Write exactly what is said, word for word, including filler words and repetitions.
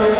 Я